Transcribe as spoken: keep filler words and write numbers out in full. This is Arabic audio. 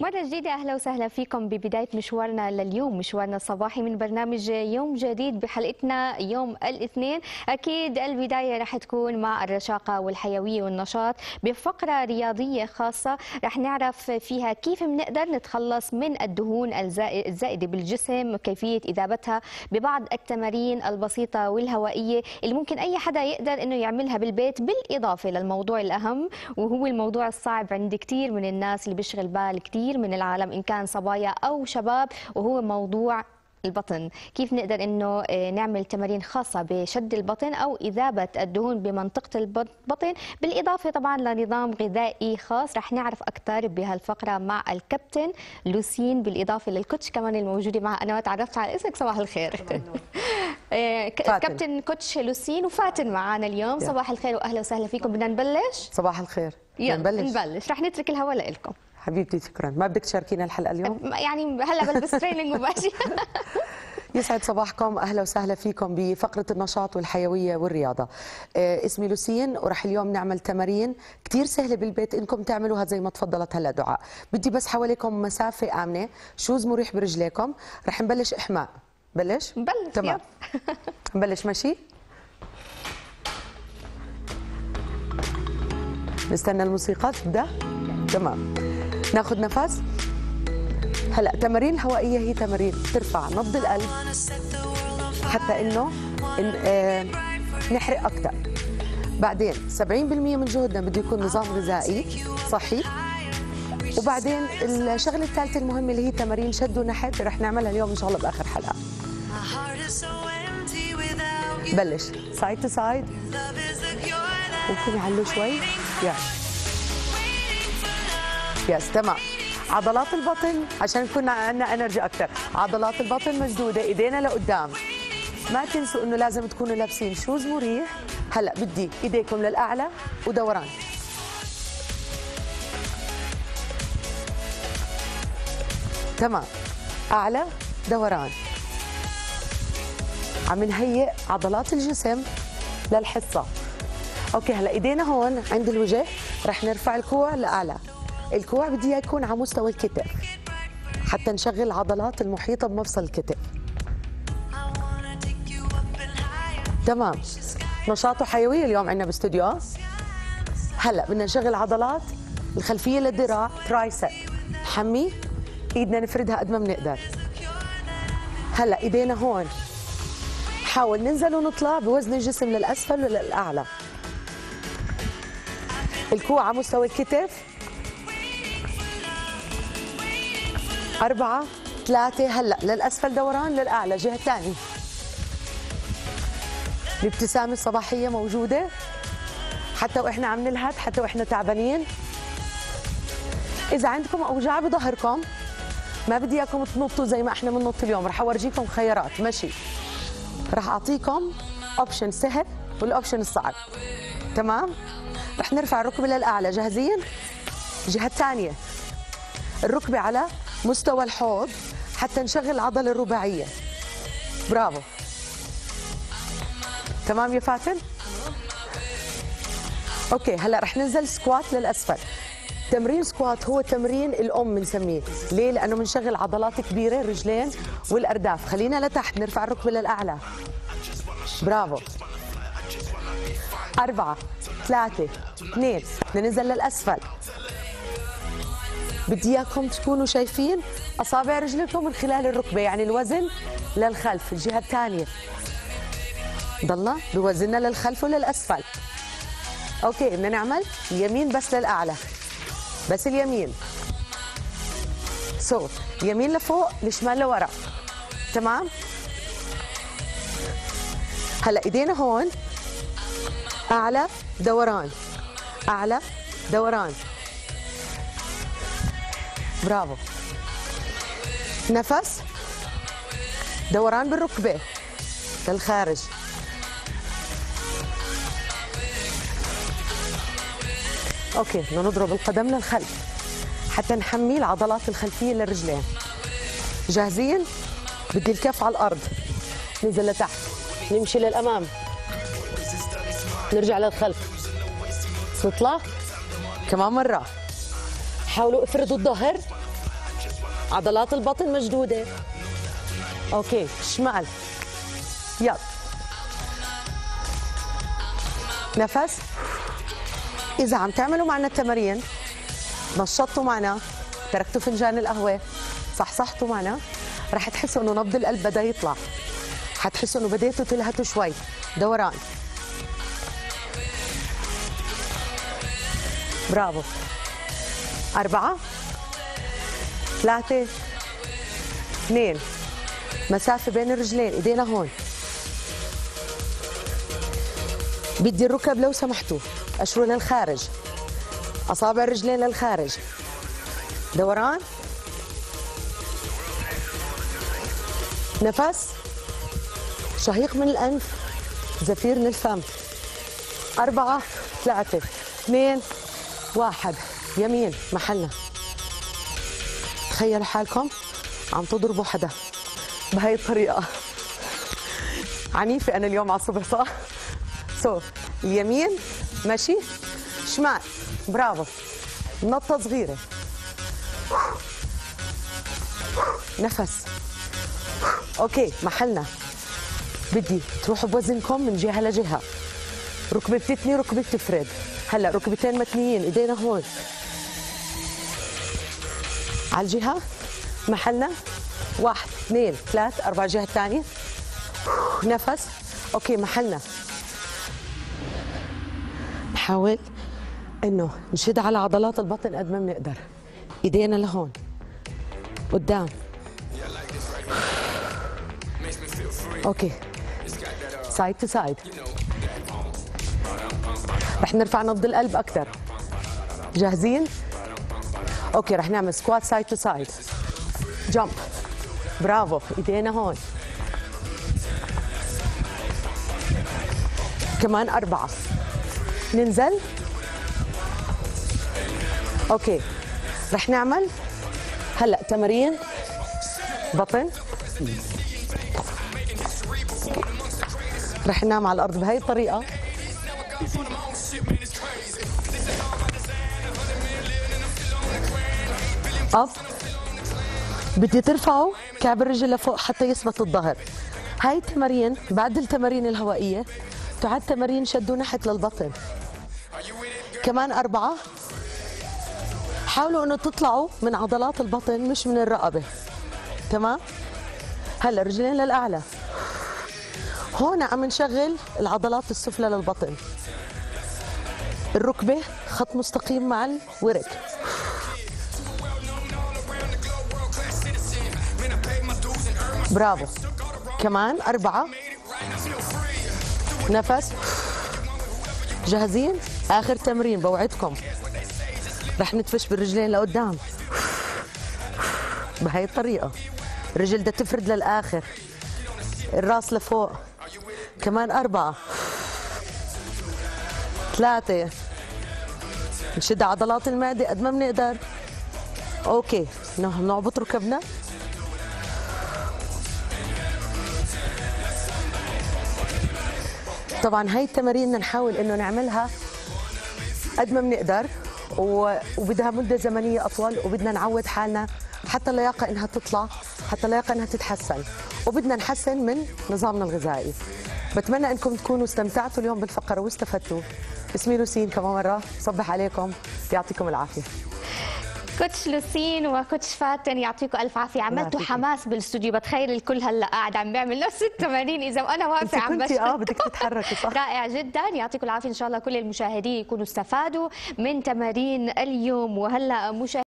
مرة جديدة أهلا وسهلا فيكم ببداية مشوارنا لليوم، مشوارنا الصباحي من برنامج يوم جديد بحلقتنا يوم الاثنين. أكيد البداية راح تكون مع الرشاقة والحيوية والنشاط بفقرة رياضية خاصة راح نعرف فيها كيف بنقدر نتخلص من الدهون الزائدة بالجسم، كيفية إذابتها ببعض التمارين البسيطة والهوائية اللي ممكن أي حدا يقدر إنه يعملها بالبيت، بالإضافة للموضوع الأهم وهو الموضوع الصعب عند كثير من الناس اللي بيشغل بال كثير من العالم إن كان صبايا أو شباب، وهو موضوع البطن. كيف نقدر انه نعمل تمارين خاصه بشد البطن او اذابه الدهون بمنطقه البطن، بالاضافه طبعا لنظام غذائي خاص رح نعرف اكثر بهالفقره مع الكابتن لوسين، بالاضافه للكوتش كمان الموجوده معها. انا ما تعرفت على اسمك، صباح الخير. كابتن كوتش لوسين وفاتن معنا اليوم، صباح الخير واهلا وسهلا فيكم. بدنا نبلش؟ صباح الخير، بدنا نبلش نبلش رح نترك الهواء لكم حبيبتي. شكرا. ما بدك تشاركينا الحلقه اليوم؟ يعني هلا بلبس تريننج وباجي. يسعد صباحكم، اهلا وسهلا فيكم بفقره النشاط والحيويه والرياضه. آه اسمي لوسين ورح اليوم نعمل تمارين كثير سهله بالبيت انكم تعملوها زي ما تفضلت هلا دعاء. بدي بس حواليكم مسافه امنه، شوز مريح برجليكم، رح نبلش احماء. بلش؟ نبلش تمام. نبلش مشي. نستنى الموسيقى تبدا. تمام. ناخذ نفس. هلا تمارين الهوائيه هي تمارين ترفع نبض القلب حتى انه إن آه نحرق اكثر. بعدين سبعين بالمئة من جهدنا بده يكون نظام غذائي صحي. وبعدين الشغله الثالثه المهمه اللي هي تمارين شد ونحت رح نعملها اليوم ان شاء الله باخر حلقه. بلش سايد تو سايد. ممكن يعلو شوي؟ يلا يس تمام. عضلات البطن عشان يكون عندنا انرجي اكثر، عضلات البطن مشدوده، ايدينا لقدام. ما تنسوا انه لازم تكونوا لابسين شوز مريح. هلا بدي ايديكم للاعلى ودوران. تمام. اعلى دوران. عم نهيئ عضلات الجسم للحصه. اوكي هلا ايدينا هون عند الوجه، رح نرفع الكوع لاعلى. الكوع بدي اياه يكون على مستوى الكتف حتى نشغل العضلات المحيطه بمفصل الكتف. تمام. نشاط وحيويه اليوم عندنا باستوديو. هلا بدنا نشغل عضلات الخلفيه للذراع، ترايسب. نحمي ايدنا نفردها قد ما بنقدر. هلا ايدينا هون، نحاول ننزل ونطلع بوزن الجسم للاسفل وللاعلى. الكوع على مستوى الكتف. أربعة، ثلاثة، هلأ للأسفل دوران للأعلى جهة ثانية. الابتسامة الصباحية موجودة حتى وإحنا عم نلهث، حتى وإحنا تعبانين. إذا عندكم أوجاع بظهركم ما بدي إياكم تنطوا زي ما إحنا بننط اليوم، رح أورجيكم خيارات مشي. رح أعطيكم أوبشن سهل والأوبشن الصعب. تمام؟ رح نرفع الركبة للأعلى، جاهزين؟ الجهة الثانية. الركبة على مستوى الحوض حتى نشغل العضلة الرباعية. برافو. تمام يا فاتن؟ اوكي هلا رح ننزل سكوات للأسفل. تمرين سكوات هو تمرين الأم بنسميه، ليه؟ لأنه بنشغل عضلات كبيرة الرجلين والأرداف. خلينا لتحت، نرفع الركبة للأعلى. برافو. أربعة، ثلاثة، اثنين، بدنا ننزل للأسفل. بدي اياكم تكونوا شايفين اصابع رجلكم من خلال الركبه، يعني الوزن للخلف. الجهه الثانيه ضلنا بوزننا للخلف وللاسفل. اوكي بدنا نعمل يمين بس للاعلى، بس اليمين. سو يمين لفوق، الشمال لورا. تمام. هلا ايدينا هون، اعلى دوران، اعلى دوران. برافو. نفس. دوران بالركبة للخارج. اوكي بدنا نضرب القدم للخلف حتى نحمي العضلات الخلفية للرجلين. جاهزين؟ بدي الكف على الأرض. ننزل لتحت، نمشي للأمام، نرجع للخلف، نطلع. كمان مرة. حاولوا افردوا الظهر عضلات البطن مشدودة. اوكي شمال، يلا نفس. إذا عم تعملوا معنا التمارين، نشطتوا معنا، تركتوا فنجان القهوة، صحصحتوا معنا، رح تحسوا إنه نبض القلب بدأ يطلع، حتحسوا إنه بديتوا تلهتوا شوي دوران. برافو. أربعة، ثلاثة، اثنين، مسافة بين الرجلين، إيدينا هون. بدي الركب لو سمحتوا، أشروا للخارج، أصابع الرجلين للخارج، دوران، نفس، شهيق من الأنف، زفير من الفم. أربعة، ثلاثة، اثنين، واحد، يمين محلنا. تخيلوا حالكم عم تضربوا حدا بهي الطريقة. عنيفة أنا اليوم على الصبح صح؟ سو يمين ماشي شمال. برافو. نطة صغيرة، نفس. اوكي محلنا. بدي تروحوا بوزنكم من جهة لجهة، ركبة بتثني ركبة بتفرد. هلا ركبتين متنيين، ايدينا هون على الجهة محلنا. واحد، اثنين، ثلاث، أربعة، الجهة الثانية، نفس. اوكي محلنا. نحاول انه نشد على عضلات البطن قد ما بنقدر، ايدينا لهون قدام. اوكي سايد تو سايد، رح نرفع نبض القلب اكثر. جاهزين؟ اوكي رح نعمل سكوات سايد تو سايد، جمب. برافو. ايدينا هون كمان. أربعة، ننزل. اوكي رح نعمل هلا تمارين بطن. رح ننام على الارض بهي الطريقه. اب، بدي ترفعوا كعب الرجل لفوق حتى يثبت الظهر. هاي التمارين بعد التمارين الهوائيه تعد تمارين شد ونحت للبطن. كمان أربعة، حاولوا انه تطلعوا من عضلات البطن مش من الرقبه. تمام. هلا رجلين للاعلى، هون عم نشغل العضلات السفلى للبطن. الركبه خط مستقيم مع الورك. برافو. كمان أربعة، نفس. جاهزين؟ آخر تمرين بوعدكم رح ندفش بالرجلين لقدام بهي الطريقة. الرجل بدها تفرد للآخر، الراس لفوق. كمان أربعة، ثلاثة، نشد عضلات المعدة قد ما بنقدر. أوكي نعبط ركبنا. طبعا هاي التمارين نحاول انه نعملها قد ما بنقدر، وبدها مده زمنيه اطول، وبدنا نعود حالنا حتى اللياقه انها تطلع، حتى اللياقه انها تتحسن، وبدنا نحسن من نظامنا الغذائي. بتمنى انكم تكونوا استمتعتوا اليوم بالفقره واستفدتوا. اسمي لوسين كمان مره، صبح عليكم، يعطيكم العافيه. كوتش لوسين وكوتش فاتن يعطيكم الف عافيه، عملتوا حماس بالاستوديو، بتخيل الكل هلا قاعد عم بيعمل نفس التمارين اذا وانا واقفه عم بشتغل. اه بدك تتحركي صح. رائع جدا، يعطيكم العافيه. ان شاء الله كل المشاهدين يكونوا استفادوا من تمارين اليوم. وهلا مشاهدين